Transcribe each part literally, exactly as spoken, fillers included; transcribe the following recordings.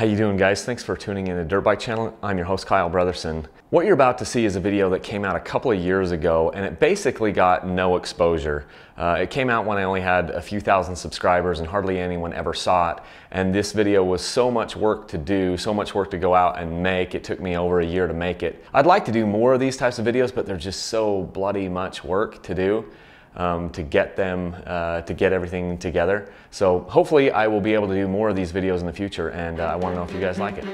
How you doing, guys? Thanks for tuning in to Dirt Bike Channel. I'm your host, Kyle Bretherson. What you're about to see is a video that came out a couple of years ago, and it basically got no exposure. Uh, it came out when I only had a few thousand subscribers and hardly anyone ever saw it. And this video was so much work to do, so much work to go out and make. It took me over a year to make it. I'd like to do more of these types of videos, but they're just so bloody much work to do. Um, to get them, uh, to get everything together. So hopefully I will be able to do more of these videos in the future, and uh, I want to know if you guys like it.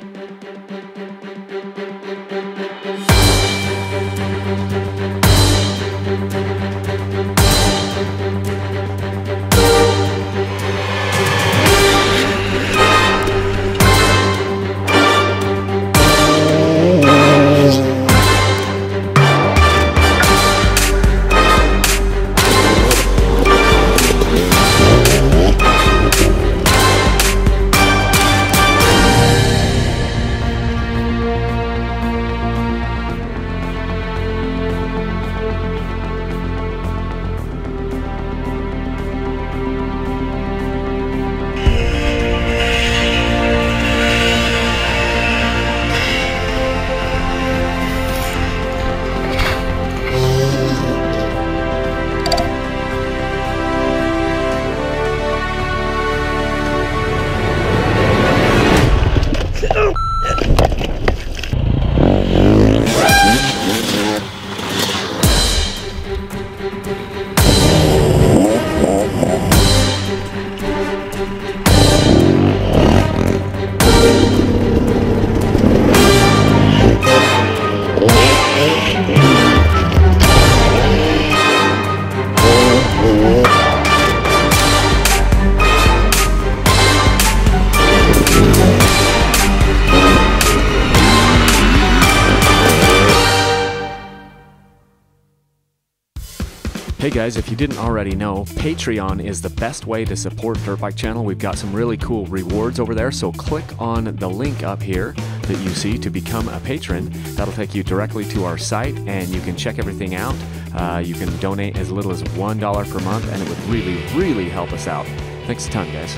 Hey guys, if you didn't already know, Patreon is the best way to support Dirt Bike Channel. We've got some really cool rewards over there, so click on the link up here that you see to become a patron. That'll take you directly to our site, and you can check everything out. Uh, you can donate as little as one dollar per month, and it would really, really help us out. Thanks a ton, guys.